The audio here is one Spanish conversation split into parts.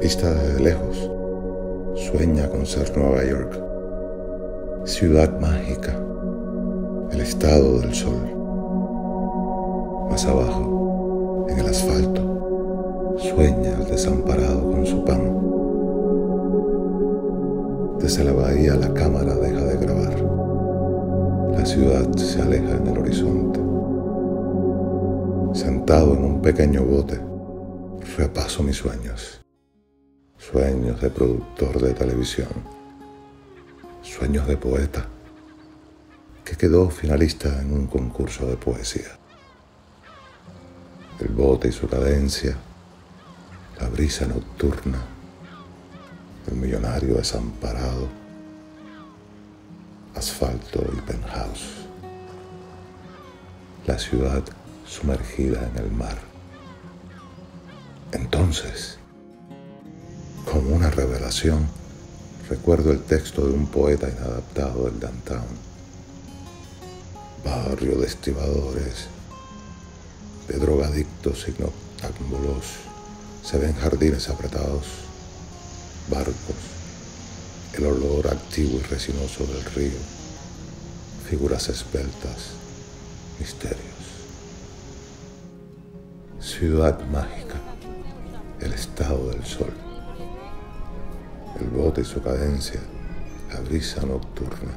vista desde lejos, sueña con ser Nueva York, ciudad mágica, el estado del sol. Más abajo, en el asfalto, sueña el desamparado con su pan. Desde la bahía la cámara deja de grabar. La ciudad se aleja en el horizonte. Sentado en un pequeño bote, repaso mis sueños. Sueños de productor de televisión. Sueños de poeta, que quedó finalista en un concurso de poesía. El bote y su cadencia, la brisa nocturna, el millonario desamparado, asfalto y penthouse. La ciudad sumergida en el mar. Entonces, como una revelación, recuerdo el texto de un poeta inadaptado del Downtown. Barrio de estibadores, de drogadictos y noctámbulos, se ven jardines apretados, barcos, el olor activo y resinoso del río, figuras esbeltas, misterios. Ciudad mágica, el estado del sol, el bote y su cadencia, la brisa nocturna,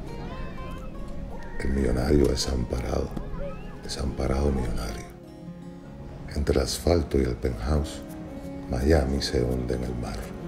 el millonario desamparado, desamparado millonario. Entre el asfalto y el penthouse, Miami se hunde en el mar.